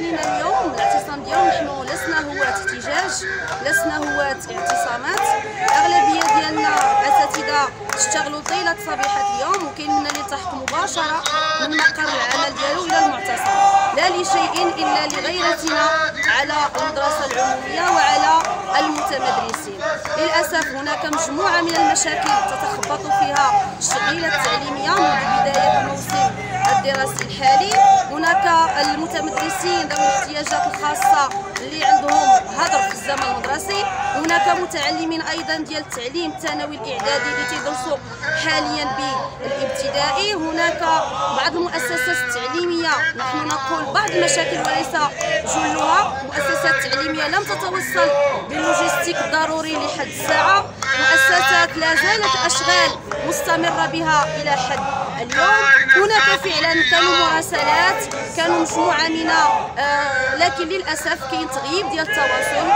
لنا اليوم الاعتصام ديالهم، نحن لسنا هو احتجاج، لسنا هو اعتصامات. الاغلبيه ديالنا اساتذه اشتغلوا طيله صبيحه اليوم، وكاين منا اللي التحق مباشره من مقر العمل ديالو الى المعتصم، لا لشيء الا لغيرتنا على المدرسه العموميه وعلى المتمدرسين. للاسف هناك مجموعه من المشاكل تتخبط فيها الشعيره التعليميه منذ بدايه الموسم الدراسي الحالي. هناك المتمدرسين ذوي الاحتياجات الخاصه اللي عندهم هدر في الزمن المدرسي، هناك متعلمين ايضا ديال التعليم الثانوي الاعدادي اللي تيدرسوا حاليا بالابتدائي، هناك بعض المؤسسات التعليميه، نحن نقول بعض المشاكل وليس جلها. مؤسسات تعليميه لم تتوصل باللوجستيك الضروري لحد الساعه، مؤسسات لا زالت اشغال مستمره بها الى حد اليوم. هناك فعلا كانوا مراسلات، كانوا مجموعه من لكن للاسف كاين تغييب ديال التواصل،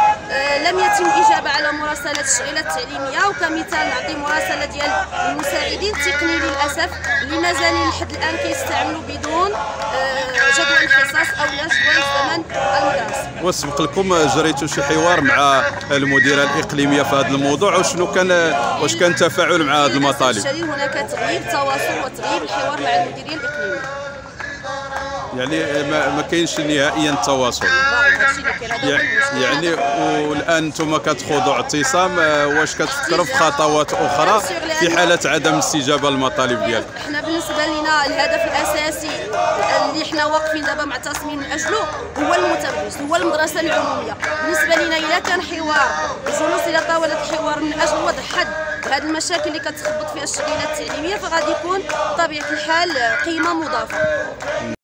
لم يتم الاجابه على مراسلات الشعيره التعليميه. وكمثال نعطي مراسله ديال المساعدين التقني للاسف اللي مازالين لحد الان كيستعملوا بدون جدول الحصص او لا جدول الزمن المدرسي. وسبق لكم جريتوا شي حوار مع المديره الاقليميه في هذا الموضوع، وشنو كان واش كان تفاعل مع هذه المطالب؟ هناك تغييب التواصل وتغييب الحوار مع المديريه الاقليميه، يعني ما كاينش نهائيا التواصل، يعني والان انتم كتخوضوا اعتصام، واش كتفكروا في خطوات اخرى في حاله عدم استجابه للمطالب ديالكم؟ احنا بالنسبه لنا الهدف الاساسي اللي احنا واقفين دابا معتصمين من اجله هو المتمدرس، هو المدرسه العموميه. بالنسبه لنا الا كان حوار جلوس الى طاوله الحوار من اجل وضع حد هذه المشاكل اللي كتخبط فيها الشغيلات التعليميه، فغادي يكون بطبيعه الحال قيمه مضافه.